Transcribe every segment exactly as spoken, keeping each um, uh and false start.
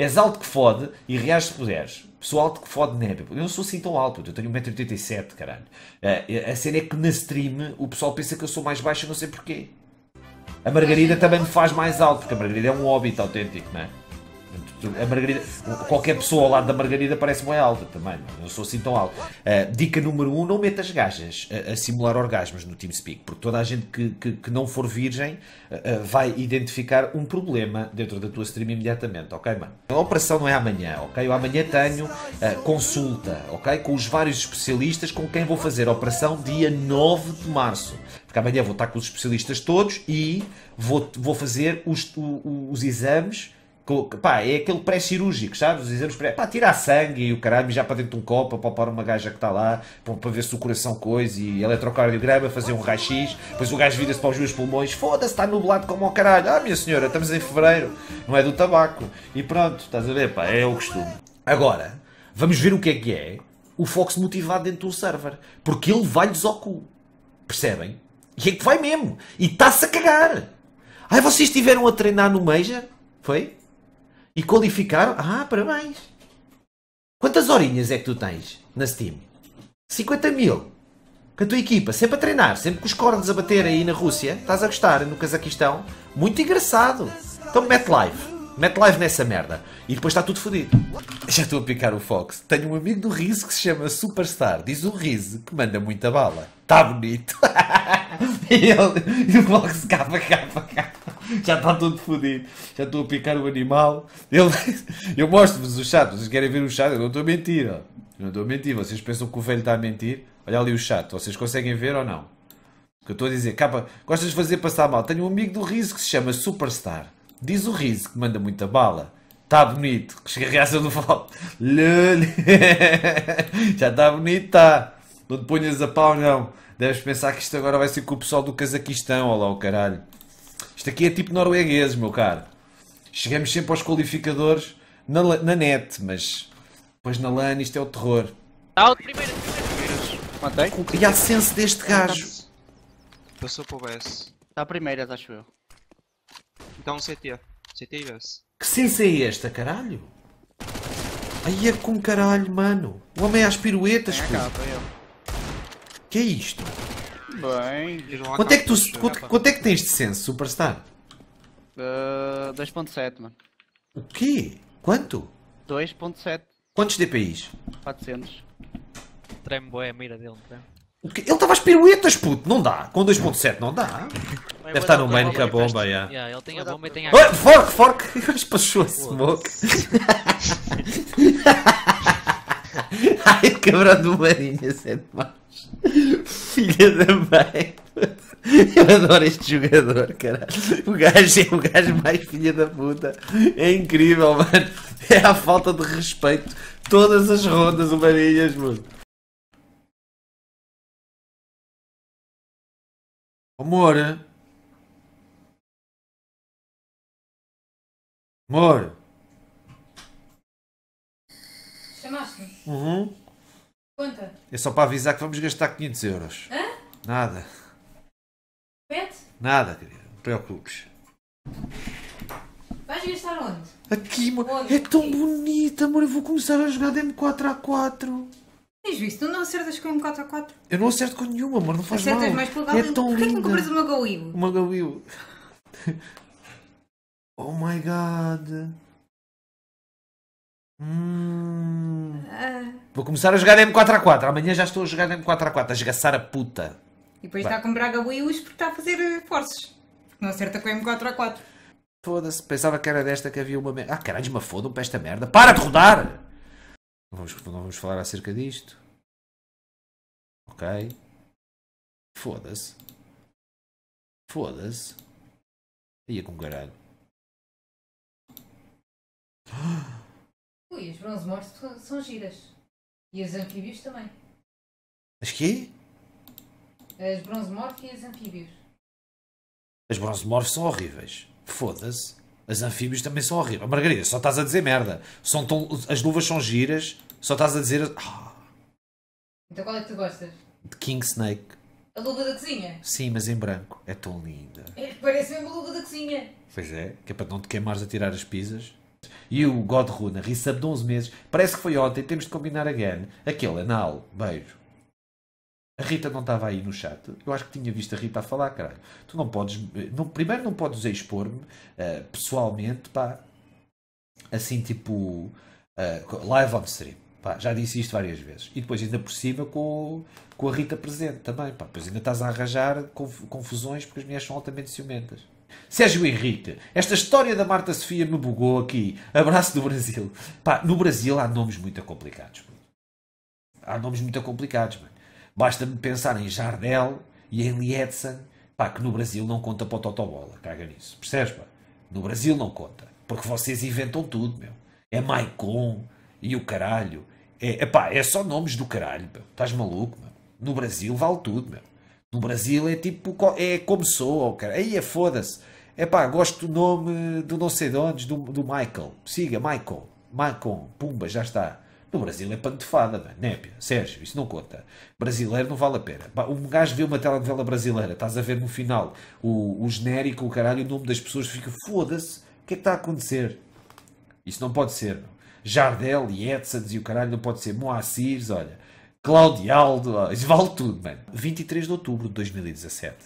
És alto que fode e reage se puderes. Sou alto que fode, né? Eu não sou assim tão alto, eu tenho um metro e oitenta e sete, caralho. A cena é que na stream o pessoal pensa que eu sou mais baixo, eu não sei porquê. A Margarida também me faz mais alto, porque a Margarida é um hobbit autêntico, não é? A Margarida, qualquer pessoa ao lado da Margarida parece bem alta também, eu não sou assim tão alto. Uh, dica número um, não metas gajas a, a simular orgasmos no TeamSpeak, porque toda a gente que, que, que não for virgem uh, uh, vai identificar um problema dentro da tua stream imediatamente, ok, mano? A operação não é amanhã, ok? Eu amanhã tenho uh, consulta, ok? Com os vários especialistas com quem vou fazer a operação dia nove de março. Porque amanhã vou estar com os especialistas todos e vou, vou fazer os, os, os exames. Pá, é aquele pré-cirúrgico, sabes? Os exames pré... Pá, tirar sangue e o caralho, já para dentro de um copo, para palpar uma gaja que está lá, para ver se o coração coisa e eletrocardiograma, fazer um raio-x, depois o gajo vira-se para os meus pulmões, foda-se, está nublado como ao caralho. Ah, minha senhora, estamos em fevereiro, não é do tabaco. E pronto, estás a ver, pá, é o costume. Agora, vamos ver o que é que é o Fox motivado dentro do server, porque ele vai-lhes ao cu, percebem? E é que vai mesmo, e está-se a cagar. Ai, vocês estiveram a treinar no Major? Foi? E qualificaram? Ah, parabéns! Quantas horinhas é que tu tens na Steam? cinquenta mil! Com a tua equipa, sempre a treinar, sempre com os cornos a bater aí na Rússia, estás a gostar, no Cazaquistão? Muito engraçado! Então mete live! Mete live nessa merda. E depois está tudo fodido. Já estou a picar o Fox. Tenho um amigo do Rizzo que se chama Superstar. Diz o Rizzo que manda muita bala. Está bonito. E, ele, e o Fox capa, capa, capa. Já está tudo fodido. Já estou a picar o animal. Ele, eu mostro-vos o chat. Vocês querem ver o chat? Eu não estou a mentir. Ó. Eu não estou a mentir. Vocês pensam que o velho está a mentir? Olha ali o chat. Vocês conseguem ver ou não? O que eu estou a dizer. Capa, gostas de fazer passar mal. Tenho um amigo do Rizzo que se chama Superstar. Diz o Rizzo que manda muita bala. Está bonito. Chega a reação do Fox. Já está bonito, está. Não te ponhas a pau, não. Deves pensar que isto agora vai ser com o pessoal do Cazaquistão. Olha lá o caralho. Isto aqui é tipo norueguês, meu caro. Chegamos sempre aos qualificadores na, na net, mas depois na LAN isto é o terror. Ah, o primeiro, primeiro. Matei. E a sense deste gajo. Passou para o B S. Está a primeira, acho eu. Então um C T. C T e V S. Que senso é esta, caralho? Aí é com caralho, mano. O homem é às piruetas, pô. Que é isto? Bem... Quanto é que, tu, quanto, quanto é que tens de senso, Superstar? Uh, dois ponto sete, mano. O quê? Quanto? dois ponto sete. Quantos D P Is? quatrocentos. Treme boa a mira dele, treme. Ele estava às piruetas, puto! Não dá! Com dois ponto sete não dá! Deve estar no main com a bomba, já. Yeah, ele tem a bomba e tem a... Oh, fork, fork! Mas passou a smoke! Ai, cabrão do Marinhas é demais! Filha da mãe! Eu adoro este jogador, caralho! O gajo é o gajo mais filha da puta! É incrível, mano! É a falta de respeito! Todas as rondas o Marinhas, mano! Amor, amor, chamaste-me? Uhum. Conta. É só para avisar que vamos gastar quinhentos euros. Hã? Nada. Pet? Nada, querida, não te preocupes. Vais gastar onde? Aqui, amor. Onde? É tão aqui. Bonita, amor. Eu vou começar a jogar de M quatro A quatro. Tens visto? Tu não acertas com um quatro a quatro? Eu não acerto com nenhuma, amor, não faz acertas mal. Mais pelo Galil. É tão linda. Porquê que não compras uma Galil? Uma Galil. Oh my god. Hum. Ah. Vou começar a jogar M quatro A quatro. Amanhã já estou a jogar M quatro A quatro, a esgaçar a puta. E depois vai. Está a comprar Galils porque está a fazer forces. Porque não acerta com M quatro A quatro. Foda-se, pensava que era desta que havia uma merda. Ah, caralho, me fodam para esta merda. Para de rodar! Não vamos, não vamos falar acerca disto. Ok. Foda-se. Foda-se. Ia com caralho. Ui, os bronze mortos são giras. E os anfíbios também. As quê? As bronze mortos e as anfíbios. As bronze mortos são horríveis. Foda-se. As anfíbios também são horríveis. Margarida, só estás a dizer merda. São tão... As luvas são giras. Só estás a dizer... Ah. Então qual é que tu gostas? De King Snake. A luva da cozinha? Sim, mas em branco. É tão linda. É, parece mesmo a luva da cozinha. Pois é, que é para não te queimares a tirar as pizzas. e o God Runa, resub de onze meses, parece que foi ontem, temos de combinar again, aquele anal, beijo. A Rita não estava aí no chat, eu acho que tinha visto a Rita a falar, caralho. Tu não podes, não, primeiro não podes expor-me uh, pessoalmente, pá, assim tipo uh, live on stream, pá, já disse isto várias vezes. E depois ainda por cima com, com a Rita presente também, pá, depois ainda estás a arranjar confusões porque as mulheres são altamente ciumentas. Sérgio Henrique, esta história da Marta Sofia me bugou aqui, abraço do Brasil. Pá, no Brasil há nomes muito complicados, mano. há nomes muito complicados, mano. Basta-me pensar em Jardel e em Lietzan, pá, que no Brasil não conta para o totobola, caga nisso, percebes, pá? No Brasil não conta, porque vocês inventam tudo, meu. É Maicon e o caralho, é, epá, é só nomes do caralho, meu. Estás maluco, meu? No Brasil vale tudo, meu. No Brasil é tipo, é como sou, cara. Aí é foda-se, é pá, gosto do nome do não sei de onde, do, do Michael, siga, Michael, Michael, pumba, já está. No Brasil é pantofada, mano. Népia, Sérgio, isso não conta. Brasileiro não vale a pena. Um gajo vê uma telenovela brasileira, estás a ver no final o, o genérico, o caralho, o nome das pessoas, fica foda-se, o que é que está a acontecer? Isso não pode ser, não. Jardel e Edson e o caralho não pode ser. Moacir, olha, Claudialdo, isso vale tudo, mano. vinte e três de outubro de dois mil e dezassete.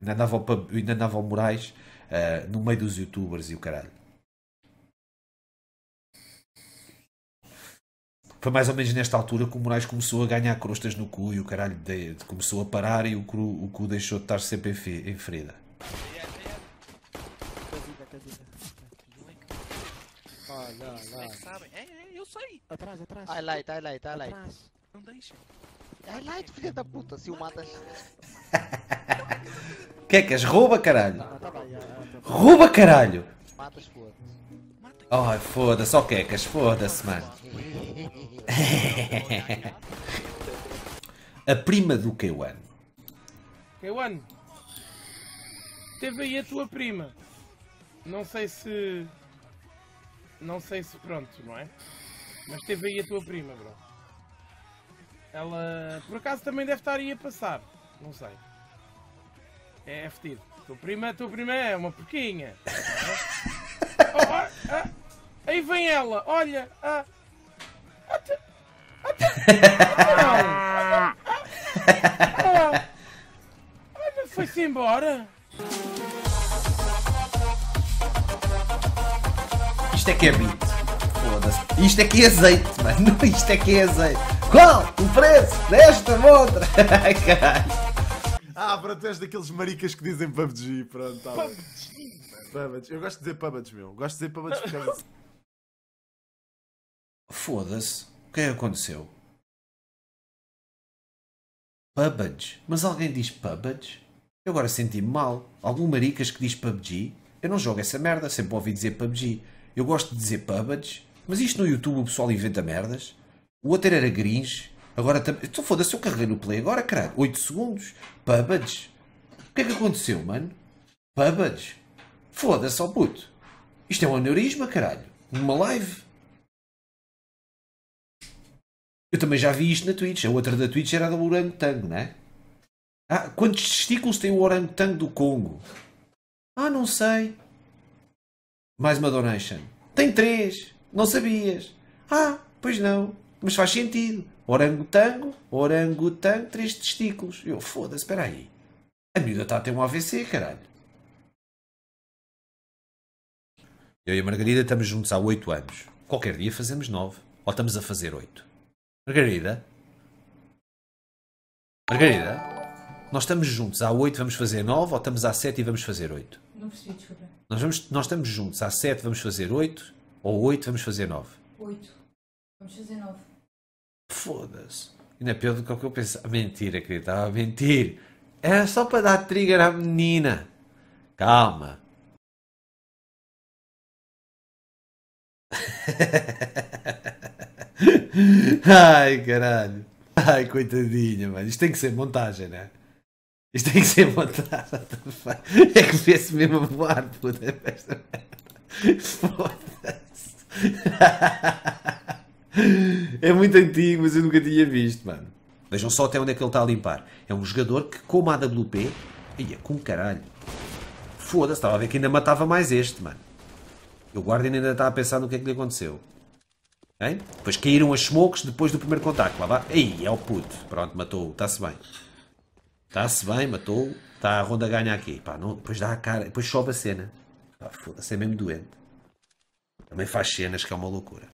Ainda andava o, ainda andava o Moraes uh, no meio dos youtubers e o caralho. Foi mais ou menos nesta altura que o Moraes começou a ganhar crostas no cu e o caralho de, de, começou a parar e o, cru, o cu deixou de estar sempre em ferida. Eu saí. Atrás, atrás. Highlight, highlight, highlight. Não deixa. Highlight, filha da puta, se o matas. Que é que és? Rouba, caralho. Rouba, caralho. Matas, foda-se. Ai, foda-se, ó quecas, foda-se, mano. A prima do K um. K um, teve aí a tua prima. Não sei se... Não sei se pronto, não é? Mas teve aí a tua prima, bro. Ela... Por acaso também deve estar aí a passar. Não sei. É, é fedido. Tua prima, tua prima é uma porquinha. Oh, ah, ah, aí vem ela, olha. Ah, olha, foi-se embora. Isto é que é beat. Foda-se. Isto é que é azeite, mano. Isto é que é azeite. Qual o preço desta montra? Ah, pronto, és daqueles maricas que dizem P U B G. Pronto, tá bem. P U B G. Eu gosto de dizer P U B G, meu. Gosto de dizer P U B G porque... Foda-se. O que é que aconteceu? P U B G. Mas alguém diz P U B G? Eu agora senti-me mal. Algum maricas que diz P U B G? Eu não jogo essa merda. Sempre ouvi dizer P U B G. Eu gosto de dizer P U B G. Mas isto no YouTube o pessoal inventa merdas. O outro era Gringe. Agora também... Então foda-se, eu carreguei no play agora, caralho. oito segundos. P U B G. O que é que aconteceu, mano? P U B G. Foda-se, ó puto. Isto é um aneurisma, caralho. Numa live. Eu também já vi isto na Twitch. A outra da Twitch era a do Orangotango, não é? Ah, quantos testículos tem o Orangotango do Congo? Ah, não sei. Mais uma donation. Tem três. Não sabias. Ah, pois não. Mas faz sentido. Orangotango, orangotango, três testículos. Eu, foda-se, espera aí. A miúda está a ter um A V C, caralho. Eu e a Margarida estamos juntos há oito anos. Qualquer dia fazemos nove. Ou estamos a fazer oito. Margarida? Margarida? Nós estamos juntos há oito, vamos fazer nove, ou estamos há sete e vamos fazer oito? Não percebi, desculpa. Nós, vamos, nós estamos juntos há sete, vamos fazer oito, ou oito, vamos fazer nove? oito. Vamos fazer nove. Foda-se. Ainda é pior do que o que eu pensava. Mentira, querida, estava a mentir. Era só para dar trigger à menina. Calma. Ai, caralho. Ai, coitadinha, mano. Isto tem que ser montagem, né? Isto tem que ser montagem. É que vê-se mesmo a voar, puta. Foda-se. É muito antigo, mas eu nunca tinha visto, mano. Vejam só até onde é que ele está a limpar. É um jogador que, como a A W P... Ia, com caralho. Foda-se, estava a ver que ainda matava mais este, mano. E o Guardian ainda está a pensar no que é que lhe aconteceu. Hein? Depois caíram as smokes depois do primeiro contacto. Lá vai. Ei, é o puto. Pronto, matou-o. Está-se bem. Está-se bem, matou-o. Está a ronda a ganhar aqui. Pá, não... Depois dá a cara. Depois sobe a cena. Foda-se, é mesmo doente. Também faz cenas que é uma loucura.